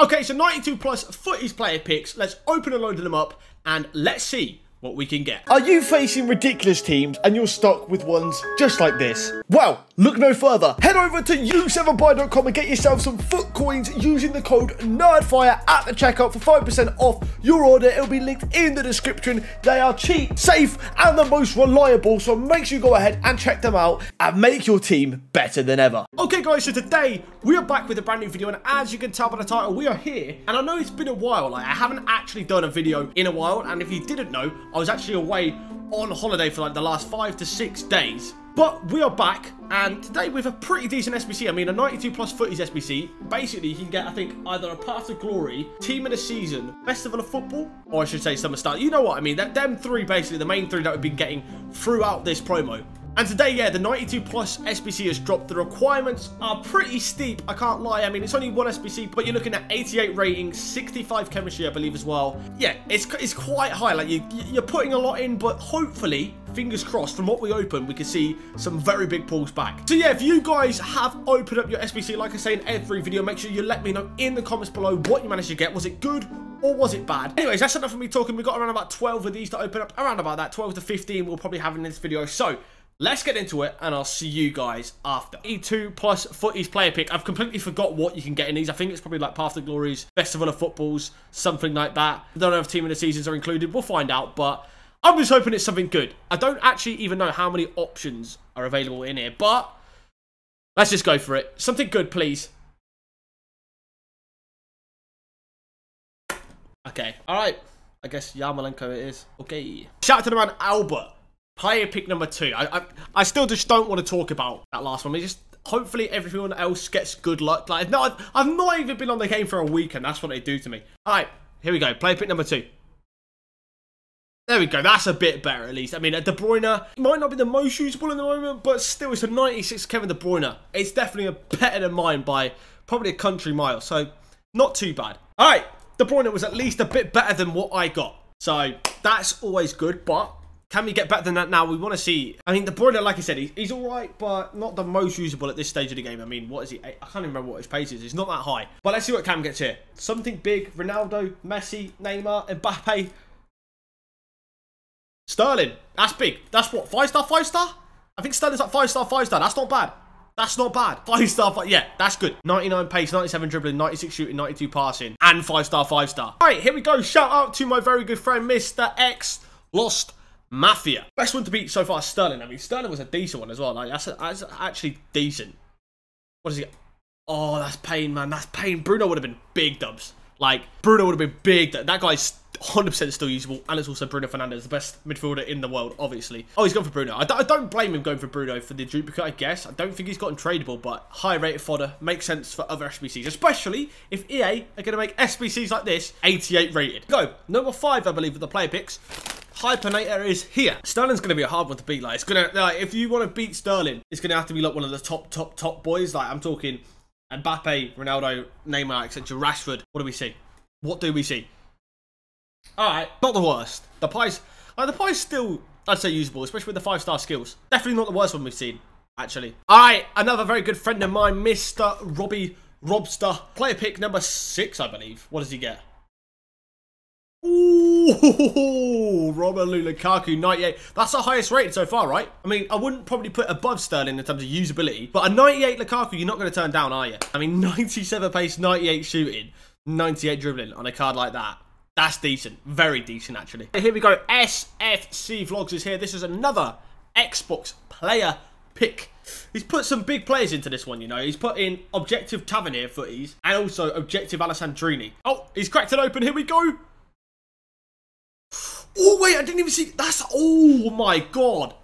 Okay, so 92 plus footies player picks. Let's open and load them up and let's see what we can get. Are you facing ridiculous teams and you're stuck with ones just like this? Well, look no further. Head over to you7buy.com and get yourself some foot coins using the code NERDFIRE at the checkout for 5% off your order. It'll be linked in the description. They are cheap, safe, and the most reliable, so make sure you go ahead and check them out and make your team better than ever. Okay guys, so today we are back with a brand new video, and as you can tell by the title, we are here. And I know it's been a while, like I haven't actually done a video in a while, and if you didn't know, I was actually away on holiday for like the last 5 to 6 days. But we are back, and today we have a pretty decent SBC. I mean, a 92 plus footies SBC. Basically, you can get, I think, either a Path to Glory, Team of the Season, Festival of Football, or I should say Summer Start. You know what I mean. Them three, basically, the main three that we've been getting throughout this promo. And today, yeah, the 92 plus SBC has dropped. The requirements are pretty steep, I can't lie. I mean, it's only one SBC, but you're looking at 88 rating, 65 chemistry, I believe, as well. Yeah, it's quite high. Like, you're putting a lot in, but hopefully, fingers crossed, from what we open, we can see some very big pulls back. So yeah, if you guys have opened up your SBC, like I say in every video, make sure you let me know in the comments below what you managed to get. Was it good? Or was it bad? Anyways, that's enough for me talking. We've got around about 12 of these to open up. Around about that, 12 to 15 we'll probably have in this video. So let's get into it, and I'll see you guys after. E2 plus footies player pick. I've completely forgot what you can get in these. I think it's probably like Path to Glories, Festival of Footballs, something like that. I don't know if Team of the Seasons are included. We'll find out, but I'm just hoping it's something good. I don't actually even know how many options are available in here, but let's just go for it. Something good, please. Okay. All right. I guess Yarmolenko it is. Okay. Shout out to the man Albert. Player pick number 2. I still just don't want to talk about that last one. I mean, just hopefully everyone else gets good luck. Like, no, I've not even been on the game for a week, and that's what they do to me. All right, here we go. Player pick number 2. There we go. That's a bit better, at least. I mean, De Bruyne might not be the most usable at the moment, but still, it's a 96 Kevin De Bruyne. It's definitely a better than mine by probably a country mile, so not too bad. All right, De Bruyne was at least a bit better than what I got, so that's always good, but can we get better than that now? We want to see. I mean, De Bruyne, like I said, he's all right, but not the most usable at this stage of the game. I mean, what is he? I can't even remember what his pace is. It's not that high. But let's see what Cam gets here. Something big. Ronaldo, Messi, Neymar, Mbappe. Sterling. That's big. That's what? 5-star? I think Sterling's like 5-star. That's not bad. That's not bad. 5-star. Yeah, that's good. 99 pace, 97 dribbling, 96 shooting, 92 passing, and 5-star. All right, here we go. Shout out to my very good friend, Mr. X Lost Mafia. Best one to beat so far, Sterling. I mean, Sterling was a decent one as well. Like, that's actually decent. What is he? Oh, that's pain, man. That's pain. Bruno would have been big dubs. Like, Bruno would have been big. That guy's 100% still usable. And it's also Bruno Fernandes, the best midfielder in the world, obviously. Oh, he's gone for Bruno. I don't blame him going for Bruno for the duplicate, I guess. I don't think he's gotten tradable, but high rated fodder makes sense for other SBCs, especially if EA are going to make SBCs like this 88 rated. Go. Number 5, I believe, with the player picks. Hypernator is here. Sterling's going to be a hard one to beat. Like, it's going to, like, if you want to beat Sterling, it's going to have to be like one of the top boys. Like, I'm talking Mbappe, Ronaldo, Neymar, etc. Rashford. What do we see? What do we see? All right, not the worst. The pie's still, I'd say, usable, especially with the 5-star skills. Definitely not the worst one we've seen, actually. All right, another very good friend of mine, Mr. Robbie Robster. Player pick number 6, I believe. What does he get? Ooh, Romelu Lukaku, 98. That's the highest rated so far, right? I mean, I wouldn't probably put above Sterling in terms of usability, but a 98 Lukaku, you're not going to turn down, are you? I mean, 97 pace, 98 shooting, 98 dribbling on a card like that. That's decent. Very decent, actually. Here we go. SFC Vlogs is here. This is another Xbox player pick. He's put some big players into this one, you know. He's put in Objective Tavernier footies and also Objective Alessandrini. Oh, he's cracked it open. Here we go. Oh, wait, I didn't even see. That's, oh my God.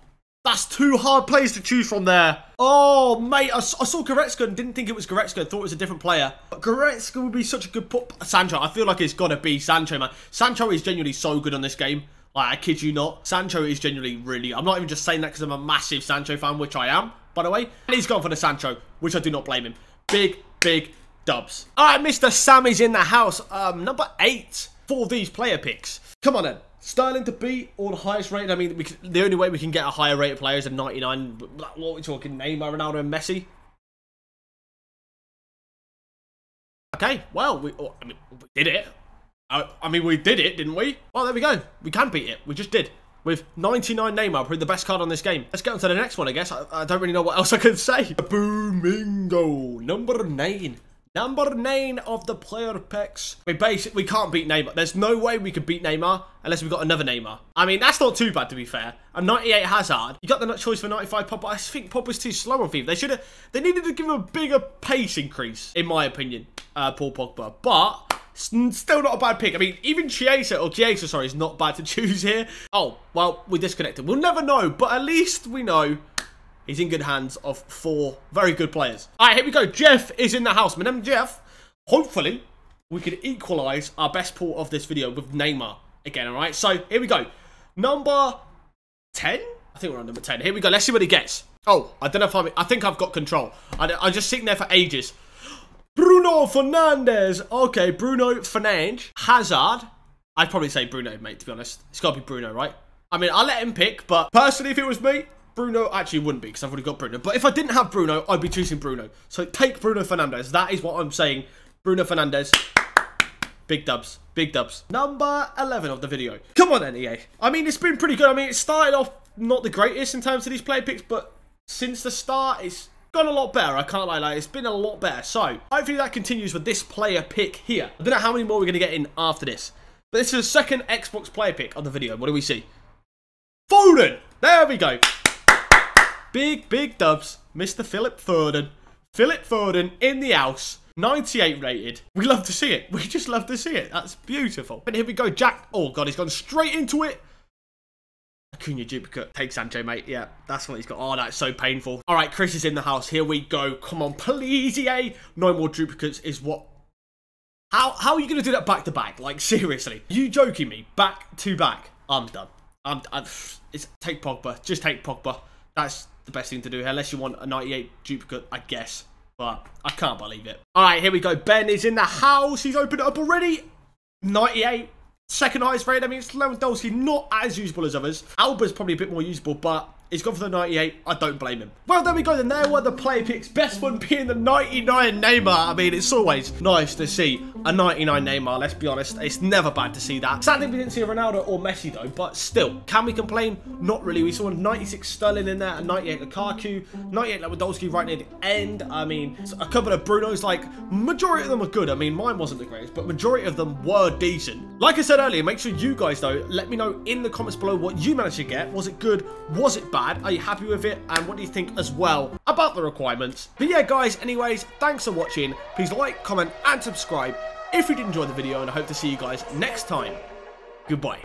That's 2 hard plays to choose from there. Oh, mate, I saw Goretzka and didn't think it was Goretzka. I thought it was a different player. But Goretzka would be such a good put. Sancho, I feel like it's got to be Sancho, man. Sancho is genuinely so good on this game. Like, I kid you not. Sancho is genuinely really. I'm not even just saying that because I'm a massive Sancho fan, which I am, by the way. And he's gone for the Sancho, which I do not blame him. Big dubs. All right, Mr. Sammy's in the house. Number 8 for these player picks. Come on, then. Sterling to beat or the highest rated. I mean, the only way we can get a higher rated player is a 99. What are we talking? Neymar, Ronaldo, and Messi? Okay, well, we did it. We did it, didn't we? Well, there we go. We can beat it. We just did. With 99 Neymar, probably the best card on this game. Let's get on to the next one, I guess. I don't really know what else I can say. Boomingo, number 9. Number 9 of the player picks. We can't beat Neymar. There's no way we could beat Neymar unless we've got another Neymar. I mean, that's not too bad, to be fair. A 98 Hazard. You got the choice for 95 Pogba. I think Pogba's too slow on FIFA. They needed to give him a bigger pace increase, in my opinion, Paul Pogba. But still not a bad pick. I mean, even Chiesa, sorry, is not bad to choose here. Oh, well, we disconnected. We'll never know, but at least we know he's in good hands of 4 very good players. All right, here we go. Jeff is in the house. My name is Jeff. Hopefully, we can equalise our best pool of this video with Neymar again, all right? So, here we go. Number 10? I think we're on number 10. Here we go. Let's see what he gets. Oh, I don't know if I think I've got control. I just sitting there for ages. Bruno Fernandes. Okay, Bruno Fernandes. Hazard. I'd probably say Bruno, mate, to be honest. It's got to be Bruno, right? I mean, I'll let him pick, but personally, if it was me, Bruno actually wouldn't be because I've already got Bruno. But if I didn't have Bruno, I'd be choosing Bruno. So take Bruno Fernandes. That is what I'm saying. Bruno Fernandes. Big dubs. Big dubs. Number 11 of the video. Come on, NEA. I mean, it's been pretty good. I mean, it started off not the greatest in terms of these player picks, but since the start, it's gone a lot better. I can't lie. Like, it's been a lot better. So hopefully that continues with this player pick here. I don't know how many more we're going to get in after this. But this is the second Xbox player pick on the video. What do we see? Foden. There we go. Big dubs, Mr. Philip Foden. Philip Foden in the house, 98 rated. We love to see it. We just love to see it. That's beautiful. And here we go, Jack. Oh, God, he's gone straight into it. Acuna duplicate. Take Sancho, mate. Yeah, that's what he's got. Oh, that's so painful. All right, Chris is in the house. Here we go. Come on, please, EA. No more duplicates is what... How are you going to do that back to back? Like, seriously. You joking me? Back to back. I'm done. Take Pogba. Just take Pogba. That's the best thing to do here, unless you want a 98 duplicate, I guess. But I can't believe it. All right, here we go. Ben is in the house. He's opened it up already. 98. Second highest rate. I mean, it's Lewandowski, not as usable as others. Alba's probably a bit more usable, but he's gone for the 98. I don't blame him. Well, there we go. Then there were the player picks. Best one being the 99 Neymar. I mean, it's always nice to see a 99 Neymar. Let's be honest. It's never bad to see that. Sadly, we didn't see a Ronaldo or Messi, though. But still, can we complain? Not really. We saw a 96 Sterling in there, a 98 Lukaku, 98 Lewandowski right near the end. I mean, a couple of Brunos. Like, majority of them are good. I mean, mine wasn't the greatest, but majority of them were decent. Like I said earlier, make sure you guys, though, let me know in the comments below what you managed to get. Was it good? Was it bad? Are you happy with it, and what do you think as well about the requirements? But yeah, guys, anyways, thanks for watching. Please like, comment and subscribe if you did enjoy the video, and I hope to see you guys next time. Goodbye.